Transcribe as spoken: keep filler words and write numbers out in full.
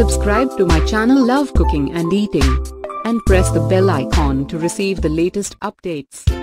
Subscribe to my channel Love Cooking and Eating, and press the bell icon to receive the latest updates.